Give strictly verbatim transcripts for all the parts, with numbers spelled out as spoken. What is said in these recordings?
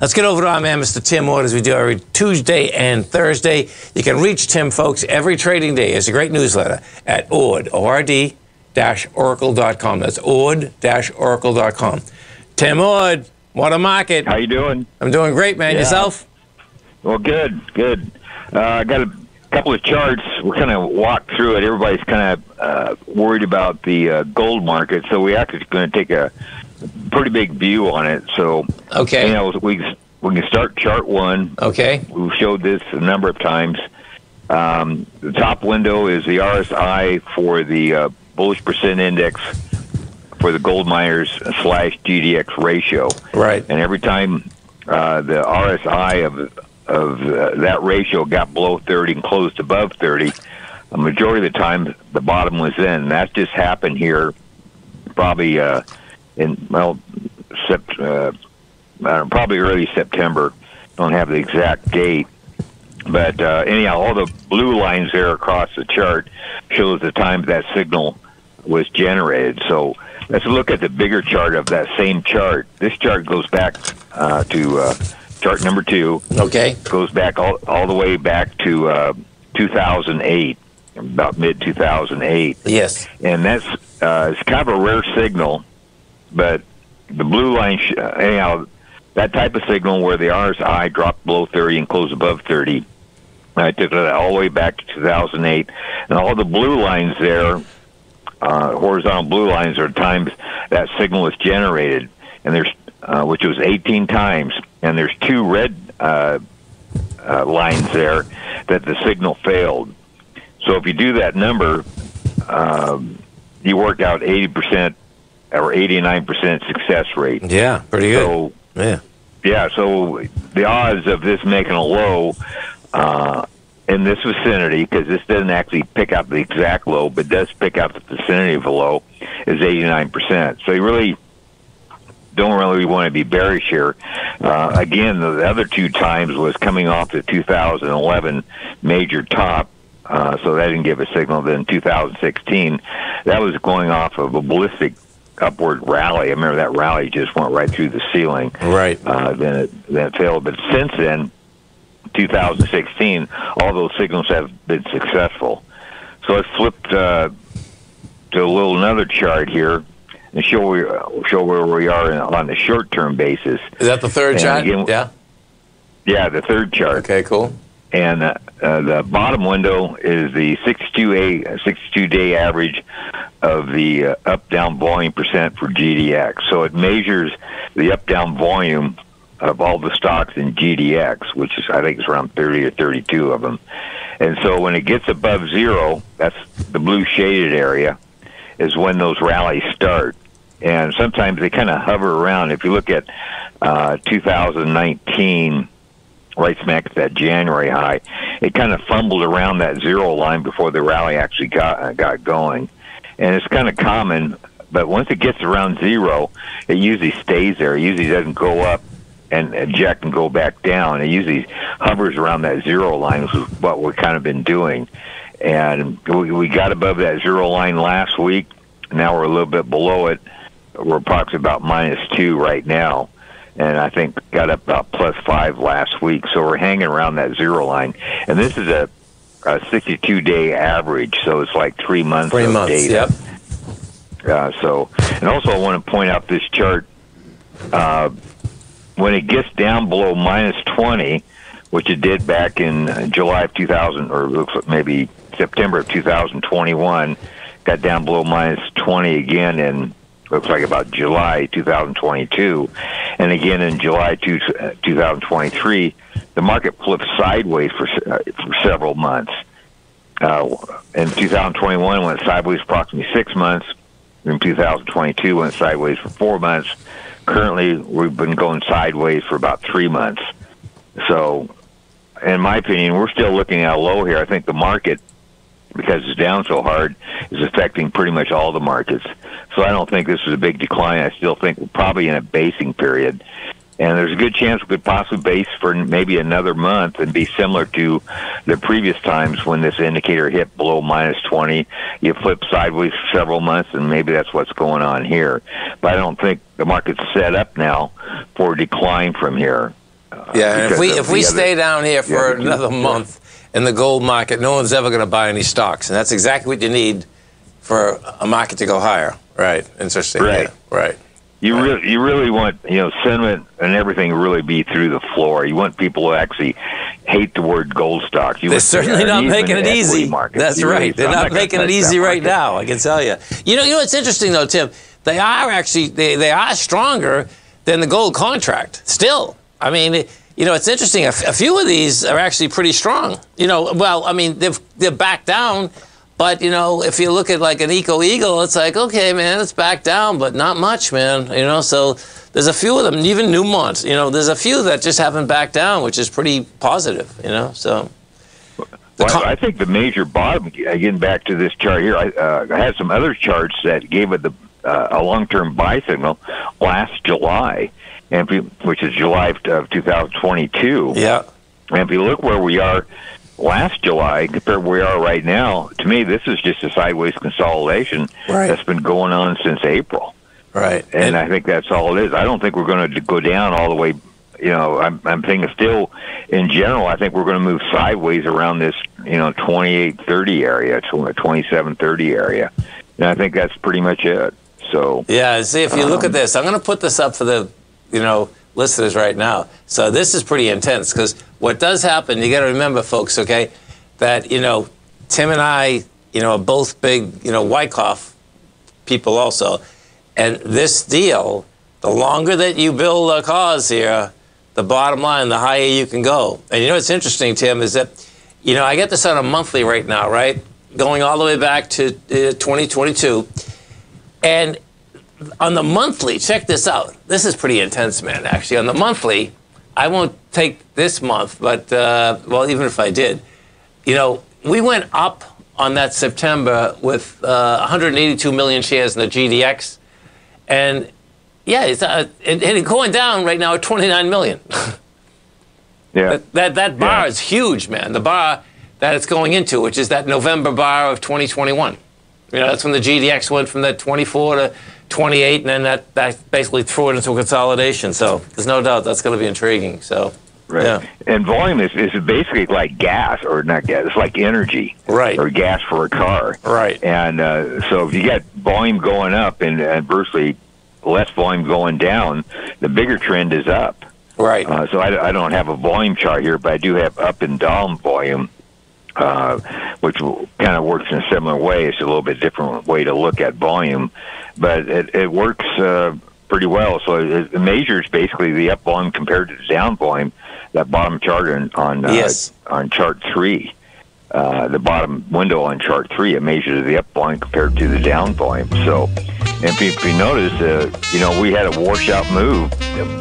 Let's get over to our man, Mister Tim Ord, as we do every Tuesday and Thursday. You can reach Tim, folks, every trading day. It's a great newsletter at Ord, O R D dash oracle dot com. That's Ord dash oracle dot com. Tim Ord, what a market. How you doing? I'm doing great, man. Yeah. Yourself? Well, good, good. Uh, I got a couple of charts. We're kind of walk through it. Everybody's kind of uh, worried about the uh, gold market, so we're actually going to take a pretty big view on it. So okay, you know, we we can start chart one. Okay, we've showed this a number of times. Um, the top window is the R S I for the uh, bullish percent index for the gold miners slash G D X ratio. Right, and every time uh, the R S I of of uh, that ratio got below thirty and closed above thirty, a majority of the time the bottom was in. And that's just happened here, probably. Uh, In well, sept, uh, I don't, probably early September. Don't have the exact date, but uh, anyhow, all the blue lines there across the chart shows the time that signal was generated. So let's look at the bigger chart of that same chart. This chart goes back uh, to uh, chart number two. Okay, goes back all all the way back to uh, two thousand eight, about mid two thousand eight. Yes, and that's uh, it's kind of a rare signal. But the blue line, uh, anyhow, that type of signal where the R S I dropped below thirty and closed above thirty, I took it all the way back to two thousand eight. And all the blue lines there, uh, horizontal blue lines, are times that signal was generated, and there's uh, which was eighteen times. And there's two red uh, uh, lines there that the signal failed. So if you do that number, uh, you work out eighty percent. Or eighty-nine percent success rate. Yeah, pretty good. So, yeah, yeah. So the odds of this making a low uh, in this vicinity, because this doesn't actually pick out the exact low, but does pick out the vicinity of a low, is eighty-nine percent. So you really don't really want to be bearish here. Uh, again, the other two times was coming off the two thousand eleven major top. Uh, so that didn't give a signal. Then two thousand sixteen, that was going off of a ballistic upward rally. I remember that rally just went right through the ceiling. Right. Uh, then it then it failed. But since then, two thousand sixteen, all those signals have been successful. So I flipped uh, to a little another chart here and show where, show where we are in, on the short term basis. Is that the third chart? Yeah. Yeah, the third chart. Okay, cool. And uh, uh, the bottom window is the sixty-two day average of the uh, up-down volume percent for G D X. So it measures the up-down volume of all the stocks in G D X, which is, I think it's around thirty or thirty-two of them. And so when it gets above zero, that's the blue shaded area, is when those rallies start. And sometimes they kind of hover around. If you look at uh, two thousand nineteen, right smack at that January high, it kind of fumbled around that zero line before the rally actually got uh, got going. And it's kind of common, but once it gets around zero, it usually stays there. It usually doesn't go up and eject and go back down. It usually hovers around that zero line, which is what we've kind of been doing. And we, we got above that zero line last week. Now we're a little bit below it. We're approximately about minus two right now. And I think got up about plus five last week. So we're hanging around that zero line. And this is a a sixty-two day average, so it's like three months three of months, data. Yep. Uh, so, and also I want to point out this chart. Uh, when it gets down below minus twenty, which it did back in July of two thousand, or looks like maybe September of two thousand twenty-one, got down below minus twenty again in, looks like about July two thousand twenty-two, and again in July two thousand twenty-three, the market flipped sideways for, uh, for several months. Uh, in two thousand twenty-one, it went sideways for approximately six months. In two thousand twenty-two, it went sideways for four months. Currently, we've been going sideways for about three months. So, in my opinion, we're still looking at a low here. I think the market, because it's down so hard, is affecting pretty much all the markets. So I don't think this is a big decline. I still think we're probably in a basing period. And there's a good chance we could possibly base for maybe another month and be similar to the previous times when this indicator hit below minus twenty. You flip sideways for several months, and maybe that's what's going on here. But I don't think the market's set up now for a decline from here. Uh, yeah, if we, if we stay other, down here for yeah, another month in the gold market, no one's ever going to buy any stocks. And that's exactly what you need for a market to go higher. Right. Interesting. Right. Yeah. Right. You really, you really want, you know, sentiment and everything really be through the floor. You want people who actually hate the word gold stock. You They're certainly not making it easy. Market. That's you right. Really, They're not, not making it easy right market. now, I can tell you. You know, you know what's interesting, though, Tim? They are actually, they, they are stronger than the gold contract still. I mean, you know, it's interesting. A, f a few of these are actually pretty strong. You know, well, I mean, they've, they're back down. But, you know, if you look at like an Eco Eagle, it's like, okay, man, it's back down, but not much, man. You know, so there's a few of them, even Newmont, you know, there's a few that just haven't backed down, which is pretty positive, you know, so. Well, I think the major bottom, getting back to this chart here, I, uh, I had some other charts that gave it the, uh, a long-term buy signal last July, and if you, which is July of two thousand twenty-two. Yeah. And if you look where we are last July compared to where we are right now, to me this is just a sideways consolidation right. that's been going on since April. Right. And, and I think that's all it is. I don't think we're going to go down all the way. You know, I'm, I'm thinking still in general, I think we're going to move sideways around this, you know, twenty-eight thirty area, twenty-seven thirty area. And I think that's pretty much it. So yeah, see if you um, look at this, I'm going to put this up for the, you know, listeners right now. So this is pretty intense because what does happen, you got to remember, folks, okay, that, you know, Tim and I, you know, are both big, you know, Wyckoff people also. And this deal, the longer that you build a cause here, the bottom line, the higher you can go. And you know what's interesting, Tim, is that, you know, I get this on a monthly right now, right, going all the way back to uh, twenty twenty-two. And on the monthly, check this out. This is pretty intense, man, actually. On the monthly, I won't take this month, but, uh, well, even if I did, you know, we went up on that September with uh, one hundred eighty-two million shares in the G D X. And, yeah, it's, uh, it, it's going down right now at twenty-nine million. Yeah. That, that, that bar yeah. is huge, man, the bar that it's going into, which is that November bar of twenty twenty-one. You know, that's when the G D X went from that twenty-four to twenty-eight, and then that, that basically threw it into a consolidation. So there's no doubt that's going to be intriguing. So, right. Yeah. And volume is, is basically like gas, or not gas, it's like energy. Right. Or gas for a car. Right. And uh, so if you got volume going up and adversely less volume going down, the bigger trend is up. Right. Uh, so I, I don't have a volume chart here, but I do have up and down volume. Uh, which kind of works in a similar way. It's a little bit different way to look at volume, but it, it works uh, pretty well. So it, it measures basically the up volume compared to the down volume, that bottom chart on on, uh, yes. on chart three, uh, the bottom window on chart three. It measures the up volume compared to the down volume. So if you, if you notice, uh, you know, we had a washout move,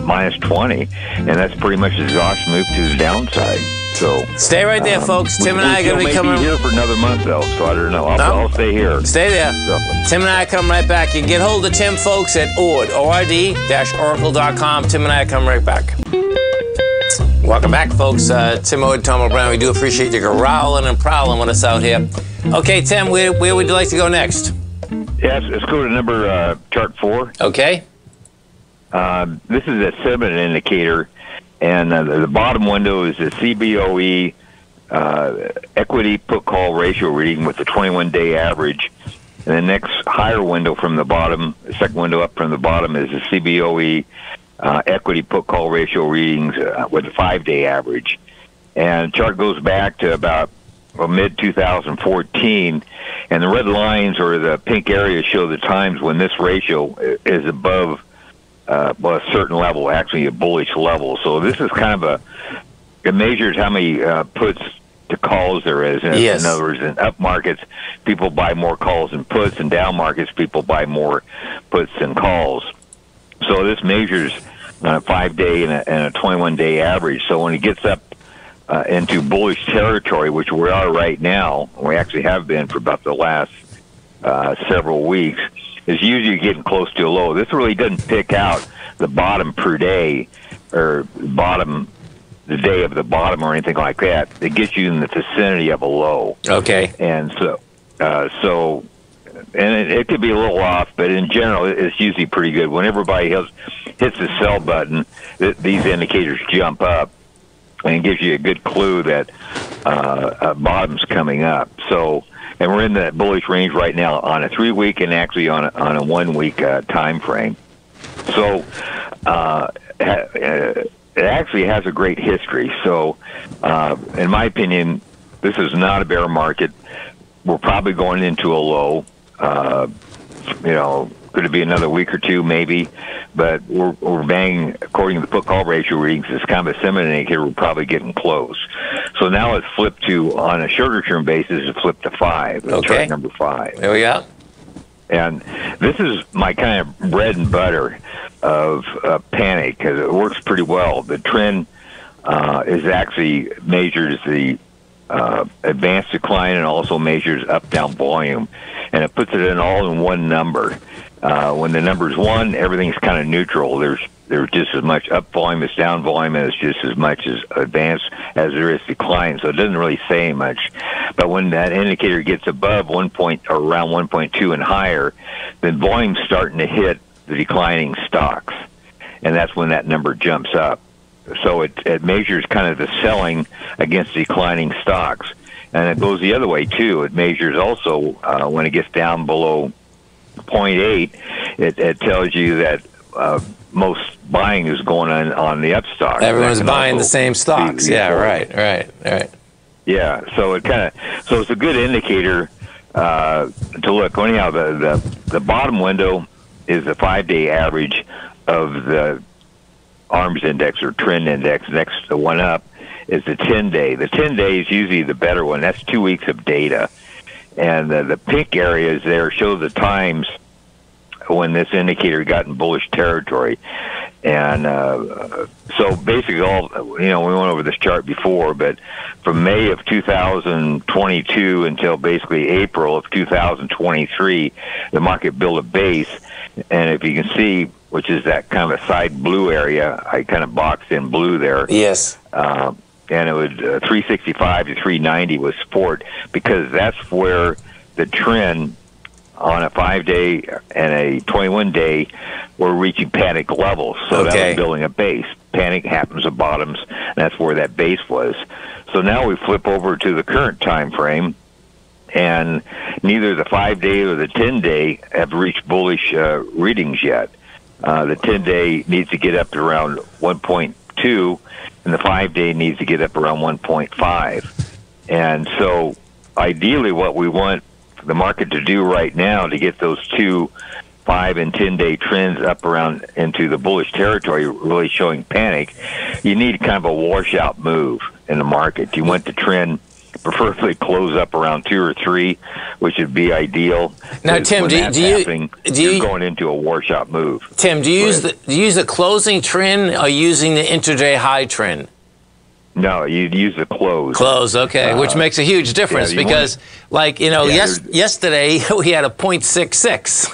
minus twenty, and that's pretty much the exhaust move to the downside. So stay right there, um, folks. Tim and I are going to be coming here for another month, though. So I don't know. I'll, no. I'll stay here. Stay there. So. Tim and I come right back. You can get hold of Tim, folks, at Ord, O R D dash oracle dot com. Tim and I come right back. Welcome back, folks. Uh, Tim Ord, Tom O'Brien. We do appreciate you growling and prowling with us out here. Okay, Tim, where, where would you like to go next? Yes, let's go to number uh, chart four. Okay. Uh, this is a sentiment indicator. And uh, the bottom window is the C B O E uh, equity put-call ratio reading with the twenty-one day average. And the next higher window from the bottom, the second window up from the bottom, is the C B O E uh, equity put-call ratio readings uh, with a five day average. And the chart goes back to about well, mid two thousand fourteen. And the red lines or the pink areas show the times when this ratio is above Uh, well, a certain level, actually a bullish level. So this is kind of a, it measures how many uh, puts to calls there is. And yes. In other words, in up markets, people buy more calls than puts, and down markets, people buy more puts than calls. So this measures on a five day and a twenty-one day average. So when it gets up uh, into bullish territory, which we are right now, and we actually have been for about the last uh, several weeks, is usually getting close to a low. This really doesn't pick out the bottom per day or bottom the day of the bottom or anything like that. It gets you in the vicinity of a low. Okay. And so, uh, so, and it, it could be a little off, but in general, it's usually pretty good. When everybody hits, hits the sell button, th- these indicators jump up, and it gives you a good clue that uh, a bottom's coming up. So, and we're in that bullish range right now on a three-week and actually on a, on a one-week uh, time frame. So, uh, ha- uh, it actually has a great history. So, uh, in my opinion, this is not a bear market. We're probably going into a low. Uh, you know, could it be another week or two, maybe? But we're, we're banging, according to the put-call ratio readings, it's kind of a similar indicator. We're probably getting close. So now it's flipped to, on a shorter-term basis, it flipped to five. Okay. Chart number five. There we go. And this is my kind of bread and butter of uh, panic, because it works pretty well. The trend uh, is actually measures the uh, advanced decline and also measures up-down volume. And it puts it in all in one number. Uh, when the number's one, everything's kind of neutral. There's there's just as much up volume as down volume, and it's just as much as advanced as there is decline. So it doesn't really say much. But when that indicator gets above one point, or around one point two and higher, then volume's starting to hit the declining stocks, and that's when that number jumps up. So it it measures kind of the selling against declining stocks, and it goes the other way too. It measures also uh, when it gets down below zero point eight, it, it tells you that uh, most buying is going on on the up stock. Everyone's buying the same stocks. Yeah, right, right, right. Yeah, so it kind of so it's a good indicator uh, to look. Anyhow, the the, the bottom window is the five-day average of the A R M S index or trend index. Next, the one up is the ten-day. The ten-day is usually the better one. That's two weeks of data. And the, the pink areas there show the times when this indicator got in bullish territory. And uh, so basically all, you know, we went over this chart before, but from May of two thousand twenty-two until basically April of two thousand twenty-three, the market built a base. And if you can see, which is that kind of a side blue area, I kind of boxed in blue there. Yes. Uh, and it was uh, three sixty-five to three ninety was support, because that's where the trend on a five-day and a twenty-one-day were reaching panic levels. So okay. That was building a base. Panic happens at bottoms, and that's where that base was. So now we flip over to the current time frame, and neither the five-day or the ten-day have reached bullish uh, readings yet. Uh, the ten-day needs to get up to around one point two, and the five-day needs to get up around one point five. And so ideally what we want the market to do right now to get those two five and ten day trends up around into the bullish territory, really showing panic, you need kind of a washout move in the market. You want the trend preferably close up around two or three, which would be ideal. Now, Tim, do, do you do you're you, going into a washout move? Tim, do you use the do you use the closing trend or using the intraday high trend? No, you'd use the close. Close, okay, uh, which makes a huge difference yeah, because, to, like, you know, yeah, yes, yesterday we had a zero point six six.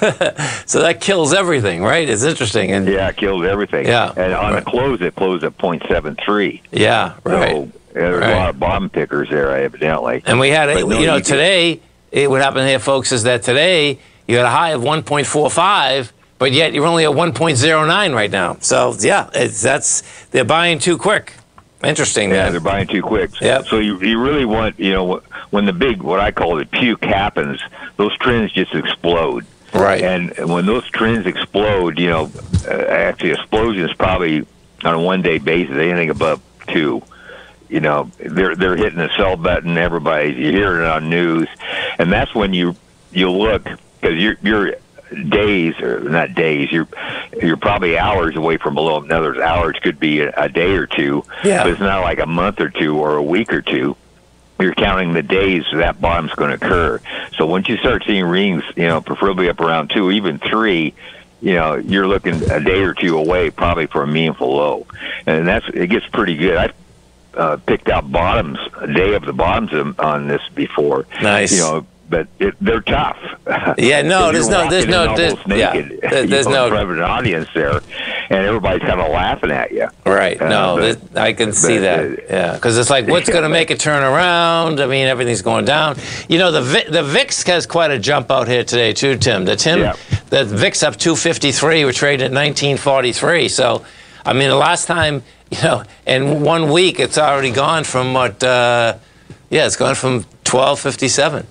So that kills everything, right? It's interesting. And, yeah, it kills everything. Yeah, and on right. the close, it closed at zero point seven three. Yeah, right. So there's right. a lot of bomb pickers there, evidently. And we had, a, no, you know, you today, can, it, what happened here, folks, is that today you had a high of one point four five. But yet you're only at one point zero nine right now. So, yeah, it's, that's they're buying too quick. Interesting. Yeah, man. They're buying too quick. Yep. So you you really want, you know, when the big, what I call the puke happens, those trends just explode. Right. And when those trends explode, you know, actually explosion is probably on a one-day basis, anything above two. You know, they're they're hitting the sell button, everybody, you hear it on news. And that's when you you look, because you're, you're days, or not days, you're you're probably hours away from below. In other words, hours could be a, a day or two, yeah. But it's not like a month or two or a week or two. You're counting the days that bottom's going to occur. So once you start seeing readings, you know, preferably up around two, even three, you know, you're looking a day or two away probably for a meaningful low. And that's it gets pretty good. I've uh, picked out bottoms, day of the bottoms on this before. Nice. You know, but it, they're tough. Yeah, no, there's no, there's no, there's, naked, yeah, there's, there's no. There's no private audience there, and everybody's kind of laughing at you. Right. Uh, no, but, it, I can but, see that. Uh, yeah, because it's like, what's yeah, going to make it turn around? I mean, everything's going down. You know, the the V I X has quite a jump out here today too, Tim. The Tim, yeah. the V I X up two fifty-three. We're trading at nineteen forty-three. So, I mean, the last time, you know, in one week, it's already gone from what? Uh, yeah, it's gone from twelve fifty-seven.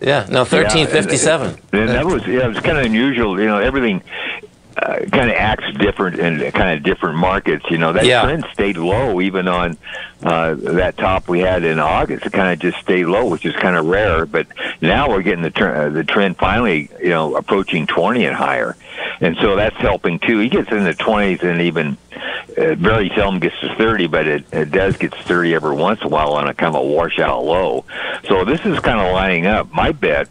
Yeah, no, thirteen fifty-seven. Yeah, and, and that was yeah, it was kind of unusual. You know, everything uh, kind of acts different in kind of different markets. You know, that yeah. trend stayed low even on uh, that top we had in August. It kind of just stayed low, which is kind of rare. But now we're getting the trend, the trend finally, you know, approaching twenty and higher, and so that's helping too. He gets in the twenties and even uh, very seldom gets to thirty, but it, it does get to thirty every once in a while on a kind of a washout low. So this is kind of lining up. My bet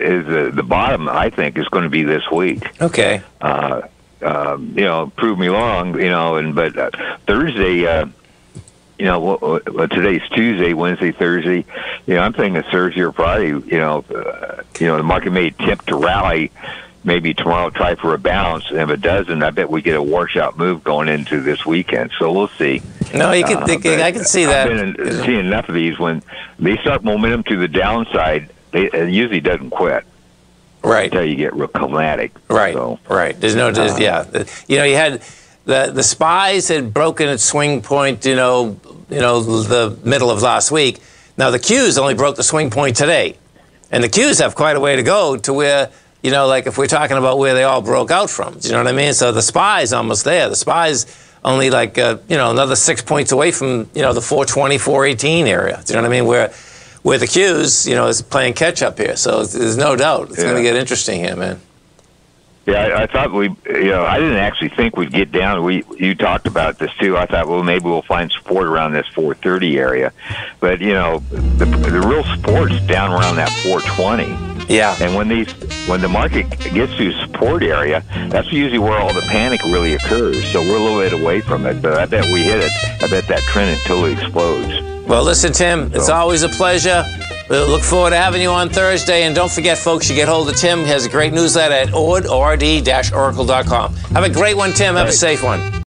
is uh, the bottom, I think, is going to be this week. Okay. Uh, uh, you know, prove me wrong, you know, and but uh, Thursday, uh, you know, well, well, today's Tuesday, Wednesday, Thursday. You know, I'm thinking Thursday or Friday, you know, uh, you know, the market may attempt to rally. Maybe tomorrow try for a bounce, and if it doesn't, I bet we get a washout move going into this weekend. So we'll see. No, you can. Uh, think, I can see that. I've been seeing enough of these when they start momentum to the downside, they, it usually doesn't quit. Right. Until you get real climatic. Right. So, right. There's no. There's, uh, yeah. You know, you had the the spies had broken its swing point. You know, you know the middle of last week. Now the Qs only broke the swing point today, and the Qs have quite a way to go to where. You know, like if we're talking about where they all broke out from, you know what I mean? So the S P Y's almost there. The S P Y's only like, uh, you know, another six points away from, you know, the four twenty, four eighteen area. Do you know what I mean? Where where the Qs, you know, is playing catch up here. So there's no doubt it's yeah. going to get interesting here, man. Yeah, I, I thought we, you know, I didn't actually think we'd get down. We You talked about this, too. I thought, well, maybe we'll find support around this four thirty area. But, you know, the, the real support's down around that four twenty. Yeah, and when these when the market gets to support area, that's usually where all the panic really occurs. So we're a little bit away from it, but I bet we hit it. I bet that trend totally explodes. Well, listen, Tim, so. It's always a pleasure. We look forward to having you on Thursday, and don't forget, folks, you get hold of Tim. He has a great newsletter at ord oracle dot com. Have a great one, Tim. Have right. a safe one.